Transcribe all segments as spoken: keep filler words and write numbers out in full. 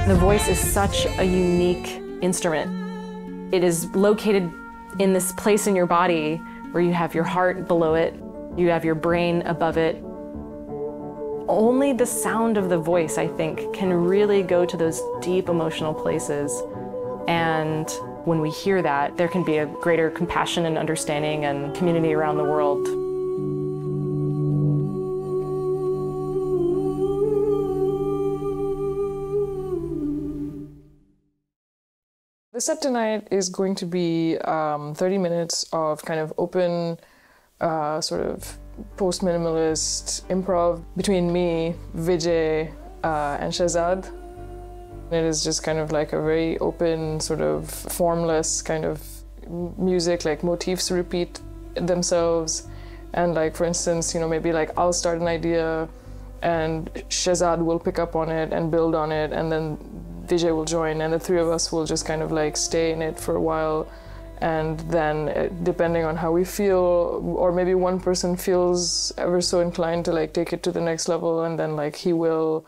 The voice is such a unique instrument. It is located in this place in your body where you have your heart below it, you have your brain above it. Only the sound of the voice, I think, can really go to those deep emotional places. And when we hear that, there can be a greater compassion and understanding and community around the world. The set tonight is going to be um, thirty minutes of kind of open, uh, sort of post-minimalist improv between me, Vijay, uh, and Shahzad. It is just kind of like a very open, sort of formless kind of music, like motifs repeat themselves. And like, for instance, you know, maybe like I'll start an idea and Shahzad will pick up on it and build on it, and then Vijay will join, and the three of us will just kind of like stay in it for a while, and then depending on how we feel, or maybe one person feels ever so inclined to like take it to the next level, and then like he will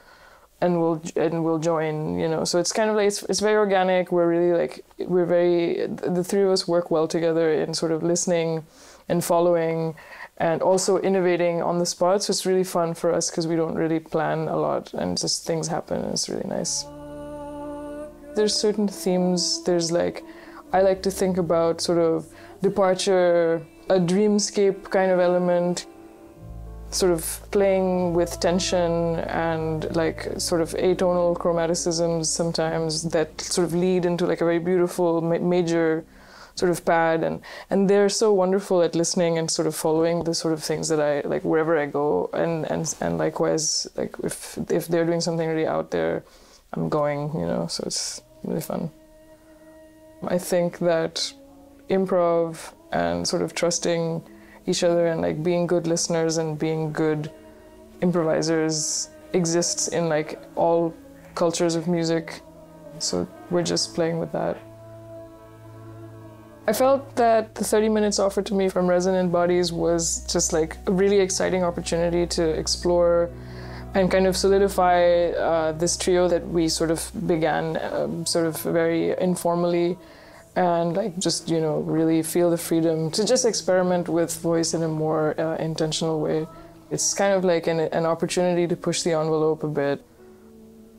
and we'll and we'll join, you know. So it's kind of like it's, it's very organic. We're really like we're very the three of us work well together in sort of listening and following and also innovating on the spot. So it's really fun for us because we don't really plan a lot and just things happen, and it's really nice. There's certain themes, there's like, I like to think about sort of departure, a dreamscape kind of element, sort of playing with tension and like sort of atonal chromaticisms sometimes that sort of lead into like a very beautiful ma major sort of pad. And, and they're so wonderful at listening and sort of following the sort of things that I, like wherever I go, and, and, and likewise, like if, if they're doing something really out there, I'm going, you know, so it's really fun. I think that improv and sort of trusting each other and like being good listeners and being good improvisers exists in like all cultures of music. So we're just playing with that. I felt that the thirty minutes offered to me from Resonant Bodies was just like a really exciting opportunity to explore and kind of solidify uh, this trio that we sort of began um, sort of very informally, and like just, you know, really feel the freedom to just experiment with voice in a more uh, intentional way. It's kind of like an, an opportunity to push the envelope a bit.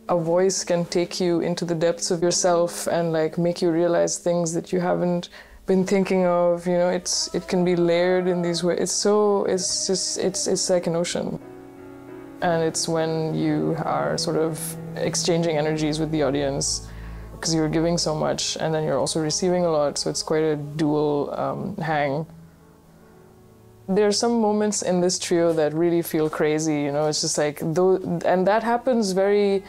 A voice can take you into the depths of yourself and like make you realize things that you haven't been thinking of, you know. It's, it can be layered in these ways. It's so, it's just, it's, it's like an ocean. And it's when you are sort of exchanging energies with the audience, because you're giving so much and then you're also receiving a lot, so it's quite a dual um, hang. There are some moments in this trio that really feel crazy, you know, it's just like, th and that happens very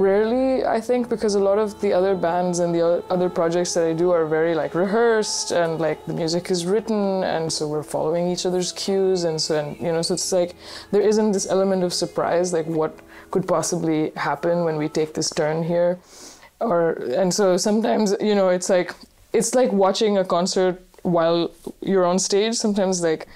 rarely, I think, because a lot of the other bands and the other projects that I do are very like rehearsed and like the music is written, and so we're following each other's cues, and so, and, you know, so it's like there isn't this element of surprise, like what could possibly happen when we take this turn here, or and so sometimes, you know, it's like it's like watching a concert while you're on stage. Sometimes like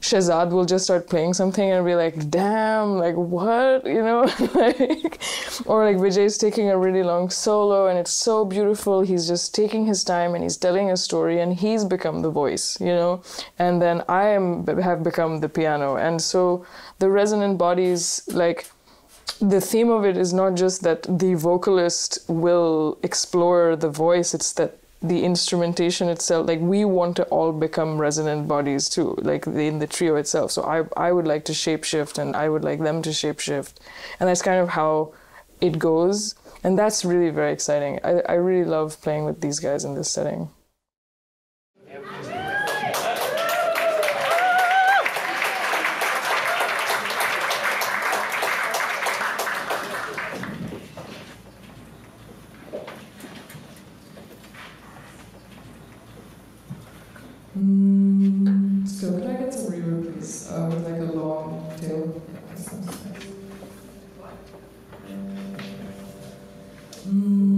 Shahzad will just start playing something and be like, damn, like what, you know, like, or like Vijay's taking a really long solo and it's so beautiful. He's just taking his time and he's telling a story and he's become the voice, you know, and then I am, have become the piano. And so the Resonant Bodies, like the theme of it is not just that the vocalist will explore the voice, it's that the instrumentation itself, like we want to all become resonant bodies too, like in the trio itself. So I, I would like to shapeshift and I would like them to shapeshift. And that's kind of how it goes. And that's really very exciting. I, I really love playing with these guys in this setting. Mm, so could I get some reverb, please, uh, with like a long tail? Mm.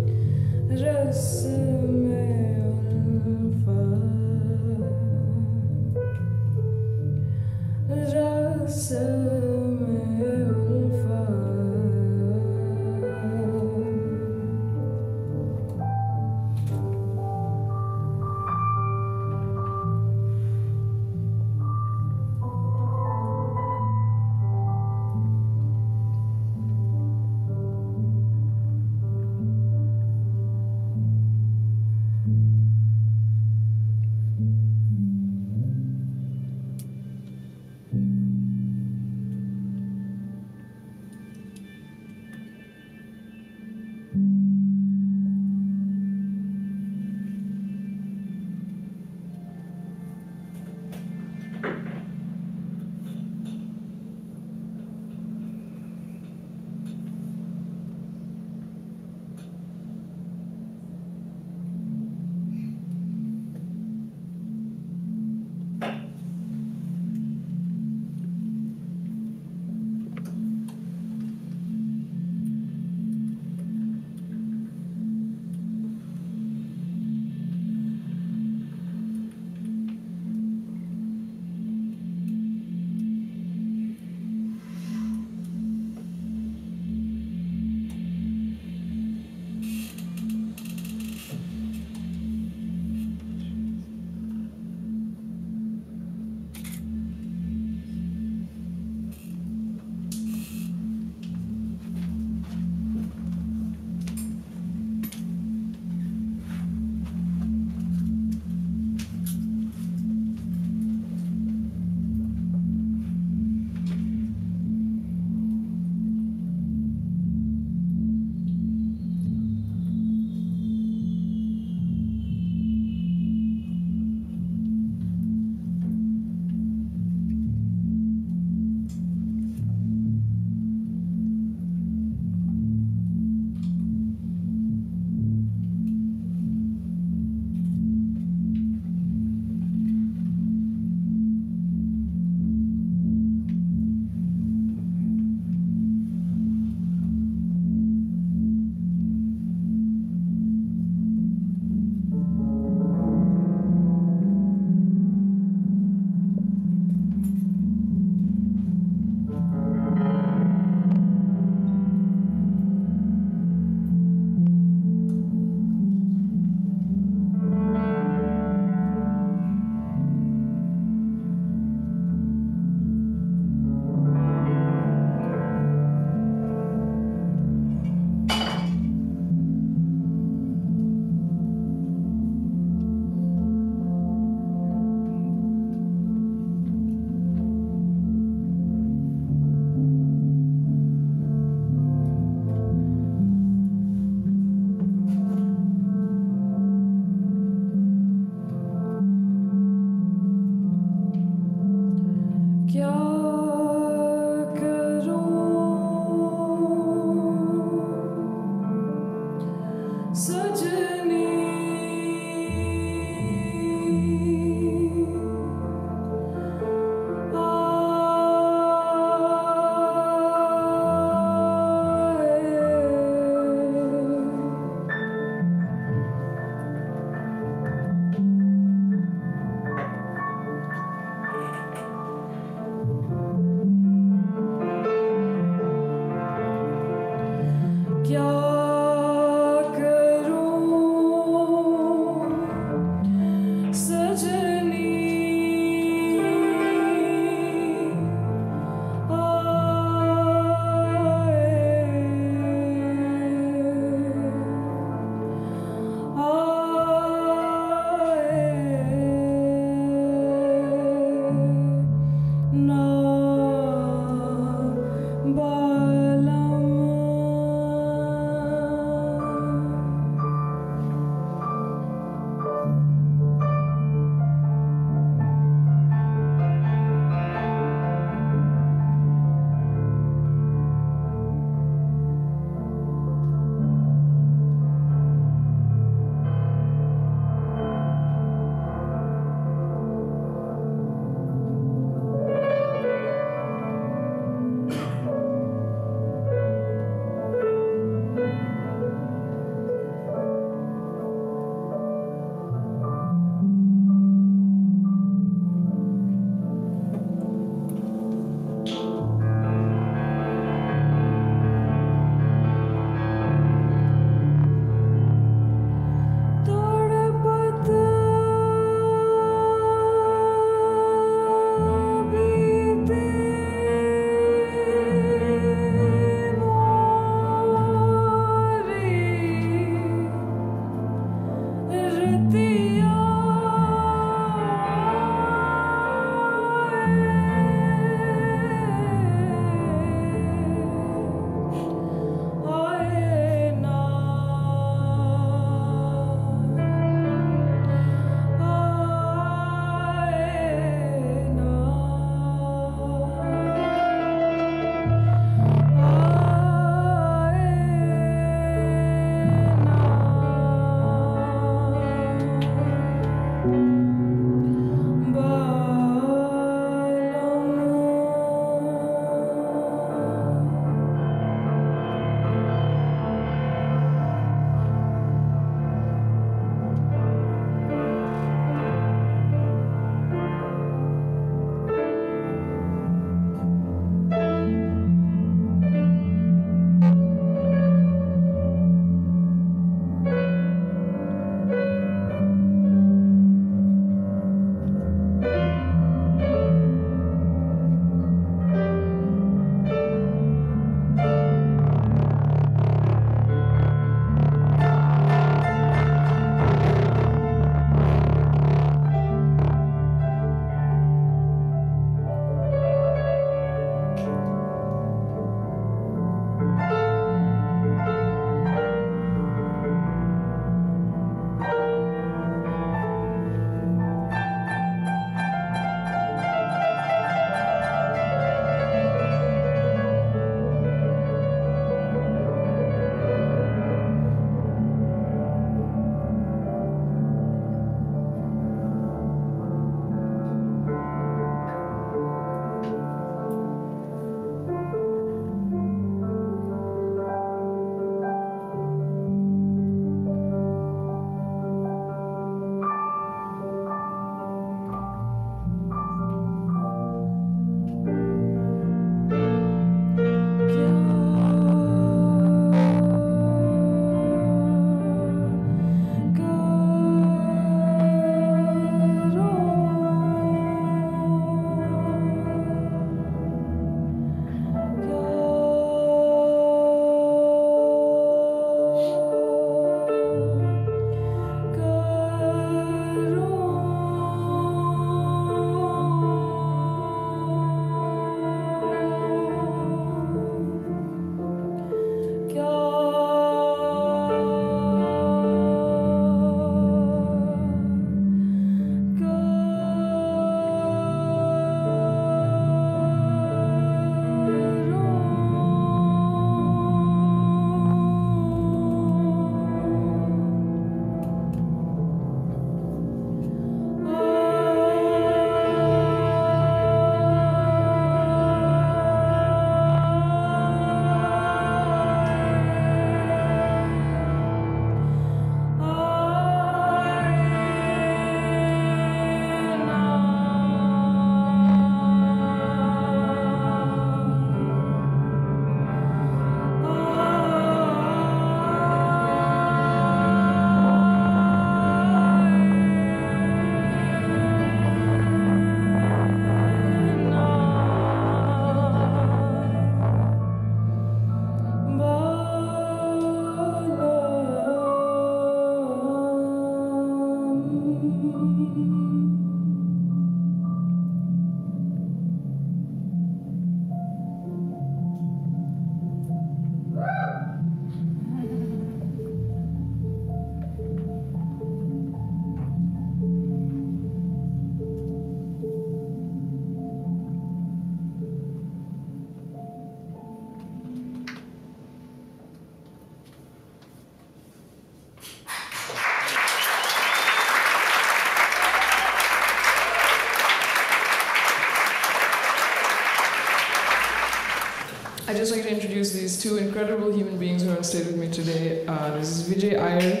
I'd just like to introduce these two incredible human beings who are on stage with me today. Uh, this is Vijay Iyer.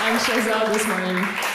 I'm Shahzad Ismaily.